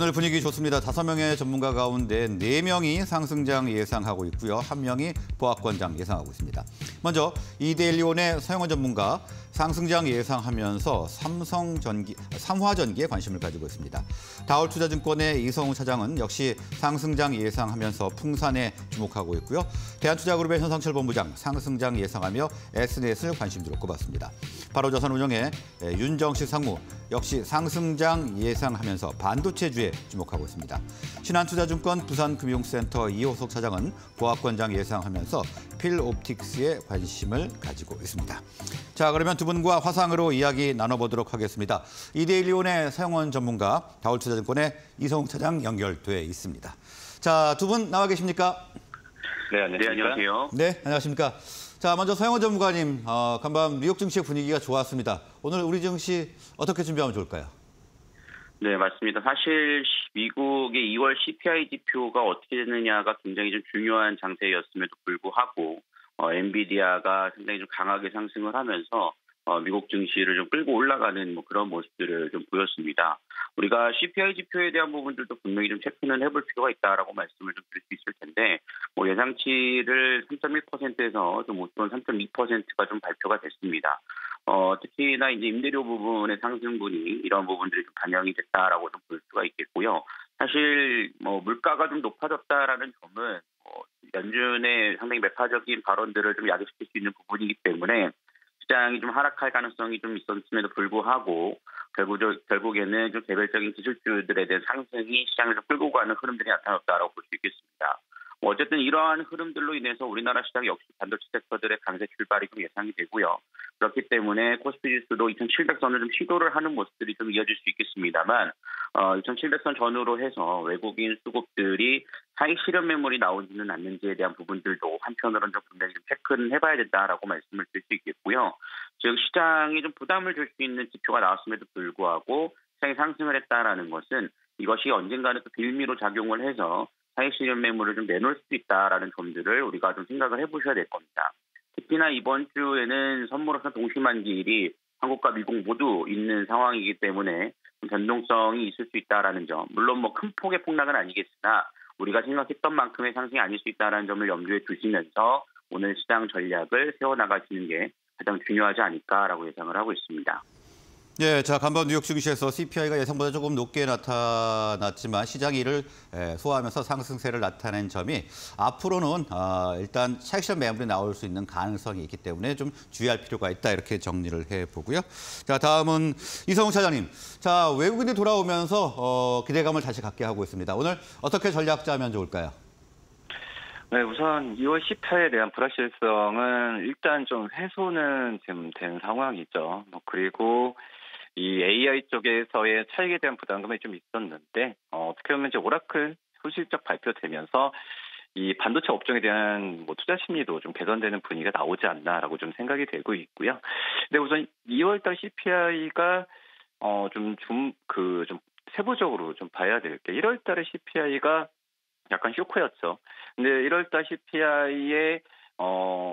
오늘 분위기 좋습니다. 5명의 전문가 가운데 4명이 상승장 예상하고 있고요. 1명이 보합권장 예상하고 있습니다. 먼저 이데일리온의 서영원 전문가, 상승장 예상하면서 삼성전기, 삼화전기에 관심을 가지고 있습니다. 다올투자증권의 이성욱 차장은 역시 상승장 예상하면서 풍산에 주목하고 있고요. 대한투자그룹의 현상철 본부장, 상승장 예상하며 S넷을 관심주로 꼽았습니다. 바로자산운용의 윤정식 상무, 역시 상승장 예상하면서 반도체주에 주목하고 있습니다. 신한투자증권 부산금융센터 이호석 차장은 보합권장 예상하면서 필옵틱스에 관심을 가지고 있습니다. 자, 그러면 두 분과 화상으로 이야기 나눠보도록 하겠습니다. 이데일리온의 서영원 전문가, 다올투자증권의 이성욱 차장 연결돼 있습니다. 자, 두 분 나와 계십니까? 네, 안녕하세요. 네, 안녕하십니까? 자, 먼저 서영원 전문가님, 간밤 뉴욕 증시의 분위기가 좋았습니다. 오늘 우리 증시 어떻게 준비하면 좋을까요? 네, 맞습니다. 사실 미국의 2월 CPI 지표가 어떻게 되느냐가 굉장히 좀 중요한 장세였음에도 불구하고 엔비디아가 상당히 좀 강하게 상승을 하면서 미국 증시를 좀 끌고 올라가는 뭐 그런 모습들을 좀 보였습니다. 우리가 CPI 지표에 대한 부분들도 분명히 좀 체크는 해볼 필요가 있다라고 말씀을 좀 드릴 수 있을 텐데, 뭐 예상치를 3.1%에서 좀 웃돈 3.2%가 좀 발표가 됐습니다. 특히나 이제 임대료 부분의 상승분이 이런 부분들이 좀 반영이 됐다라고 좀 볼 수가 있겠고요. 사실 뭐 물가가 좀 높아졌다라는 점은 연준의 상당히 매파적인 발언들을 좀 야기시킬 수 있는 부분이기 때문에 시장이 좀 하락할 가능성이 좀 있었음에도 불구하고 결국에는 좀 개별적인 기술주들에 대한 상승이 시장을 좀 끌고 가는 흐름들이 나타났다라고 볼 수 있겠습니다. 뭐 어쨌든 이러한 흐름들로 인해서 우리나라 시장 역시 반도체 섹터들의 강세 출발이 좀 예상이 되고요. 그렇기 때문에 코스피 지수도 2,700선을 좀 시도를 하는 모습들이 좀 이어질 수 있겠습니다만, 2,700선 전후로 해서 외국인 수급들이 차익 실현 매물이 나오지는 않는지에 대한 부분들도 한편으로는 좀 분명히 좀 체크는 해봐야 된다라고 말씀을 드릴 수 있겠고요. 즉 시장이 좀 부담을 줄 수 있는 지표가 나왔음에도 불구하고 시장이 상승을 했다라는 것은 이것이 언젠가는 또 빌미로 작용을 해서 차익 실현 매물을 좀 내놓을 수도 있다라는 점들을 우리가 좀 생각을 해보셔야 될 겁니다. 특히나 이번 주에는 선물옵션 동시만기일이 한국과 미국 모두 있는 상황이기 때문에 변동성이 있을 수 있다라는 점, 물론 뭐 큰 폭의 폭락은 아니겠으나 우리가 생각했던 만큼의 상승이 아닐 수 있다라는 점을 염두에 두시면서 오늘 시장 전략을 세워나가시는 게 가장 중요하지 않을까라고 예상을 하고 있습니다. 네, 자, 간밤 뉴욕 증시에서 CPI가 예상보다 조금 높게 나타났지만 시장이 이를 소화하면서 상승세를 나타낸 점이 앞으로는 일단 차익 실현 매물이 나올 수 있는 가능성이 있기 때문에 좀 주의할 필요가 있다, 이렇게 정리를 해보고요. 자, 다음은 이성욱 차장님. 자, 외국인이 돌아오면서 기대감을 다시 갖게 하고 있습니다. 오늘 어떻게 전략 짜면 좋을까요? 네, 우선 2월 10회에 대한 불확실성은 일단 좀 해소는 지금 된 상황이죠. 그리고 이 AI 쪽에서의 차익에 대한 부담감이 좀 있었는데, 어떻게 보면 이제 오라클 실적 발표되면서 이 반도체 업종에 대한 뭐 투자 심리도 좀 개선되는 분위기가 나오지 않나라고 좀 생각이 되고 있고요. 근데 우선 2월달 CPI가 좀 세부적으로 좀 봐야 될 게, 1월달에 CPI가 약간 쇼크였죠. 근데 1월달 CPI에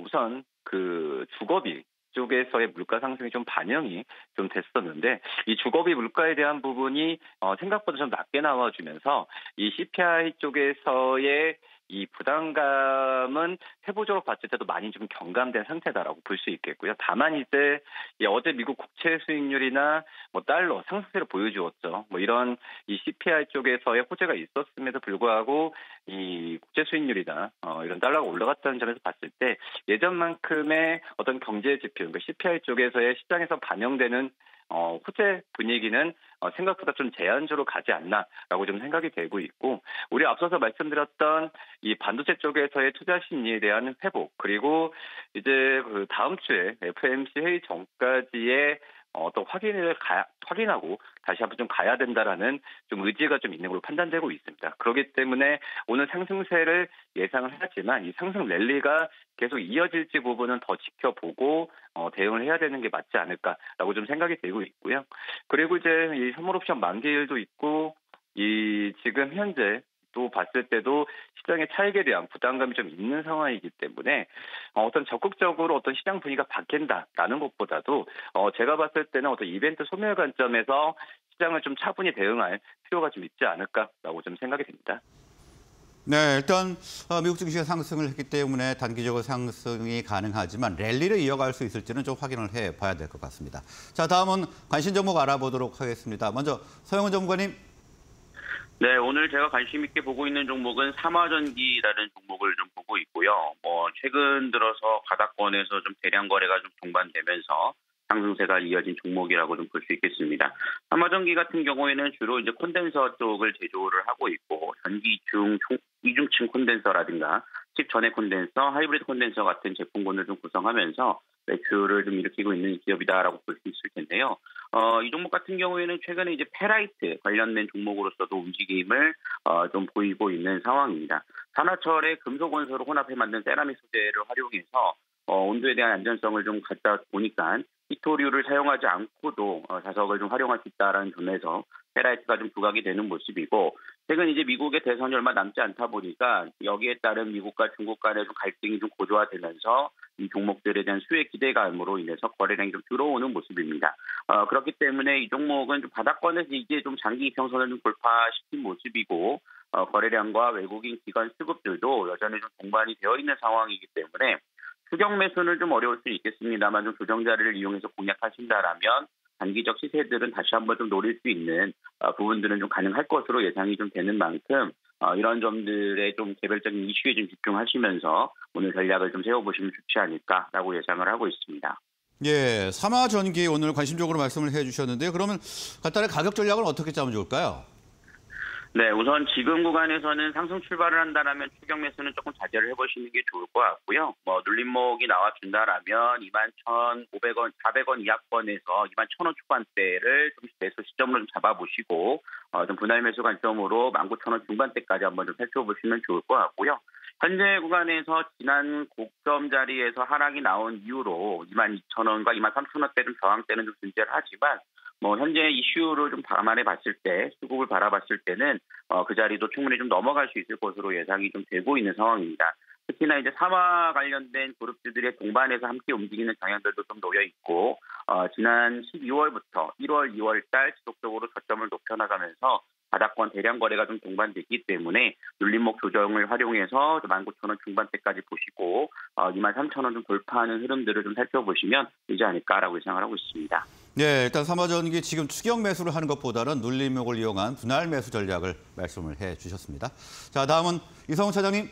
우선 그 주거비 쪽에서의 물가 상승이 좀 반영이 좀 됐었는데, 이 주거비 물가에 대한 부분이 생각보다 좀 낮게 나와주면서 이 CPI 쪽에서의 이 부담감은 세부적으로 봤을 때도 많이 좀 경감된 상태다라고 볼 수 있겠고요. 다만 이제 어제 미국 국채 수익률이나 뭐 달러 상승세를 보여주었죠. 뭐 이런 이 CPI 쪽에서의 호재가 있었음에도 불구하고 이 국채 수익률이나 이런 달러가 올라갔다는 점에서 봤을 때 예전만큼의 어떤 경제 지표, 그러니까 CPI 쪽에서의 시장에서 반영되는 호재 분위기는 생각보다 좀 제한적으로 가지 않나라고 좀 생각이 되고 있고, 우리 앞서서 말씀드렸던 이 반도체 쪽에서의 투자 심리에 대한 회복, 그리고 이제 그 다음 주에 FMC 회의 전까지의 어떤 확인하고 다시 한번 좀 가야 된다라는 좀 의지가 좀 있는 걸로 판단되고 있습니다. 그렇기 때문에 오늘 상승세를 예상을 하지만 이 상승 랠리가 계속 이어질지 부분은 더 지켜보고 대응을 해야 되는 게 맞지 않을까라고 좀 생각이 되고 있고요. 그리고 이제 이 선물옵션 만기일도 있고 이 지금 현재 또 봤을 때도 시장의 차익에 대한 부담감이 좀 있는 상황이기 때문에 어떤 적극적으로 어떤 시장 분위기가 바뀐다라는 것보다도 제가 봤을 때는 어떤 이벤트 소멸 관점에서 시장을 좀 차분히 대응할 필요가 좀 있지 않을까라고 좀 생각이 됩니다. 네, 일단 미국 증시가 상승을 했기 때문에 단기적으로 상승이 가능하지만 랠리를 이어갈 수 있을지는 좀 확인을 해봐야 될 것 같습니다. 자, 다음은 관심 종목 알아보도록 하겠습니다. 먼저 서영원 전문가님. 네, 오늘 제가 관심 있게 보고 있는 종목은 삼화전기라는 종목을 좀 보고 있고요. 최근 들어서 바닥권에서 좀 대량 거래가 좀 동반되면서 상승세가 이어진 종목이라고 좀 볼 수 있겠습니다. 삼화전기 같은 경우에는 주로 이제 콘덴서 쪽을 제조를 하고 있고 전기 이중층 콘덴서라든가 칩 전해 콘덴서, 하이브리드 콘덴서 같은 제품군을 좀 구성하면서 매출을 좀 일으키고 있는 기업이다라고 볼 수 있을 텐데요. 이 종목 같은 경우에는 최근에 이제 페라이트 관련된 종목으로서도 움직임을 좀 보이고 있는 상황입니다. 산화철의 금속 원소로 혼합해 만든 세라믹 소재를 활용해서 온도에 대한 안전성을 좀 갖다 보니까 히토류를 사용하지 않고도 자석을 좀 활용할 수 있다라는 점에서 페라이트가 좀 부각이 되는 모습이고, 최근 이제 미국의 대선이 얼마 남지 않다 보니까 여기에 따른 미국과 중국 간의 좀 갈등이 좀 고조화되면서 이 종목들에 대한 수혜 기대감으로 인해서 거래량이 좀 들어오는 모습입니다. 그렇기 때문에 이 종목은 좀 바닥권에서 이제 좀 장기 이평선을 좀 돌파시킨 모습이고, 거래량과 외국인 기관 수급들도 여전히 좀 동반이 되어 있는 상황이기 때문에 추격 매수는 좀 어려울 수 있겠습니다만 좀 조정 자리를 이용해서 공략하신다라면 단기적 시세들은 다시 한번 좀 노릴 수 있는 부분들은 좀 가능할 것으로 예상이 좀 되는 만큼 이런 점들의 좀 개별적인 이슈에 좀 집중하시면서 오늘 전략을 좀 세워보시면 좋지 않을까라고 예상을 하고 있습니다. 예, 삼화전기 오늘 관심적으로 말씀을 해주셨는데요. 그러면 간단히 가격 전략을 어떻게 짜면 좋을까요? 네, 우선 지금 구간에서는 상승 출발을 한다라면 추격 매수는 조금 자제를 해보시는 게 좋을 것 같고요. 눌림목이 나와준다라면 21,500원, 400원 이하권에서 21,000원 초반대를 좀 매수 시점으로 좀 잡아보시고, 좀 분할 매수 관점으로 19,000원 중반대까지 한번 좀 살펴보시면 좋을 것 같고요. 현재 구간에서 지난 고점 자리에서 하락이 나온 이후로 22,000원과 23,000원대 좀 저항대는 좀 존재를 하지만, 현재 이슈를 좀 감안해 봤을 때, 수급을 바라봤을 때는, 그 자리도 충분히 좀 넘어갈 수 있을 것으로 예상이 좀 되고 있는 상황입니다. 특히나 이제 삼화 관련된 그룹주들의 동반에서 함께 움직이는 경향들도 좀 놓여 있고, 지난 12월부터 1월, 2월 달 지속적으로 저점을 높여나가면서 바닥권 대량 거래가 좀 동반됐기 때문에 눌림목 조정을 활용해서 19,000원 중반대까지 보시고 23,000원 좀 돌파하는 흐름들을 좀 살펴보시면 되지 않을까라고 예상을 하고 있습니다. 네, 일단 삼화전기 지금 추격 매수를 하는 것보다는 눌림목을 이용한 분할 매수 전략을 말씀을 해주셨습니다. 자, 다음은 이성욱 차장님.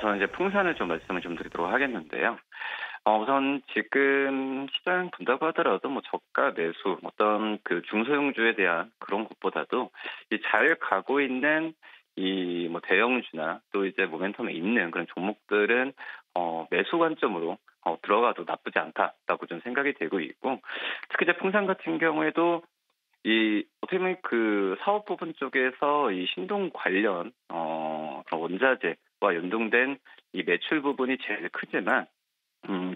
저는 이제 풍산을 좀 말씀을 좀 드리도록 하겠는데요. 우선 지금 시장 본다고 하더라도 저가 매수, 어떤 그 중소형주에 대한 그런 것보다도 잘 가고 있는 이 대형주나 또 이제 모멘텀에 있는 그런 종목들은 매수 관점으로 들어가도 나쁘지 않다라고 좀 생각이 되고 있고, 특히 이제 풍산 같은 경우에도 이 어떻게 보면 그 사업 부분 쪽에서 이 신동 관련 그런 원자재와 연동된 이 매출 부분이 제일 크지만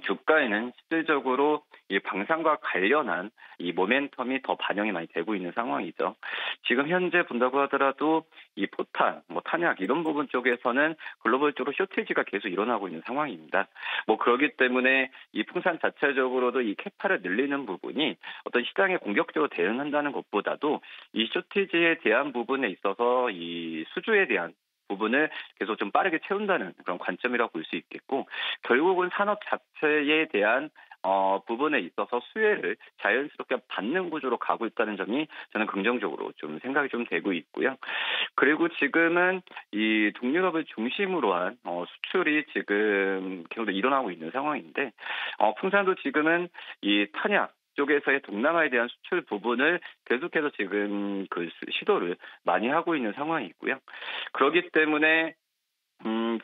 주가에는 실질적으로 이 방산과 관련한 이 모멘텀이 더 반영이 많이 되고 있는 상황이죠. 지금 현재 본다고 하더라도 이 포탄, 탄약 이런 부분 쪽에서는 글로벌적으로 쇼티지가 계속 일어나고 있는 상황입니다. 그렇기 때문에 이 풍산 자체적으로도 이 캐파를 늘리는 부분이 어떤 시장에 공격적으로 대응한다는 것보다도 이 쇼티지에 대한 부분에 있어서 이 수주에 대한 부분을 계속 좀 빠르게 채운다는 그런 관점이라고 볼 수 있겠고, 결국은 산업 자체에 대한 부분에 있어서 수혜를 자연스럽게 받는 구조로 가고 있다는 점이 저는 긍정적으로 좀 생각이 좀 되고 있고요. 그리고 지금은 이 동유럽을 중심으로 한 수출이 지금 계속 일어나고 있는 상황인데, 풍산도 지금은 이 탄약 쪽에서의 동남아에 대한 수출 부분을 계속해서 지금 그 시도를 많이 하고 있는 상황이고요. 그렇기 때문에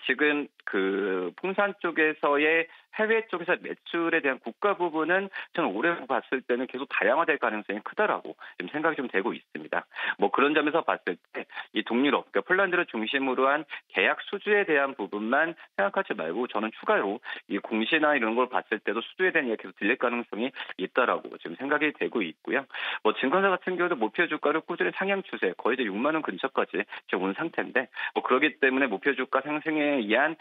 지금 그 풍산 쪽에서의 해외 쪽에서 매출에 대한 국가 부분은 저는 올해 봤을 때는 계속 다양화될 가능성이 크다라고 지금 생각이 좀 되고 있습니다. 그런 점에서 봤을 때 이 동유럽, 그러니까 폴란드를 중심으로 한 계약 수주에 대한 부분만 생각하지 말고 저는 추가로 이 공시나 이런 걸 봤을 때도 수주에 대한 이야기가 계속 들릴 가능성이 있다라고 지금 생각이 되고 있고요. 증권사 같은 경우도 목표 주가를 꾸준히 상향 추세, 거의 이제 6만 원 근처까지 지금 온 상태인데 그렇기 때문에 목표 주가 상승에 의한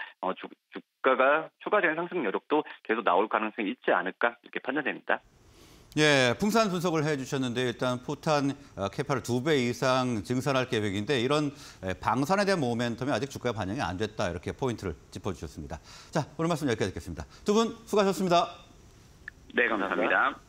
주가가 추가적인 상승 여력도 계속 나올 가능성이 있지 않을까 이렇게 판단됩니다. 예, 풍산 분석을 해주셨는데 일단 포탄 캐파를 2배 이상 증산할 계획인데 이런 방산에 대한 모멘텀이 아직 주가에 반영이 안 됐다 이렇게 포인트를 짚어주셨습니다. 자, 오늘 말씀 여기까지 듣겠습니다. 두 분 수고하셨습니다. 네, 감사합니다.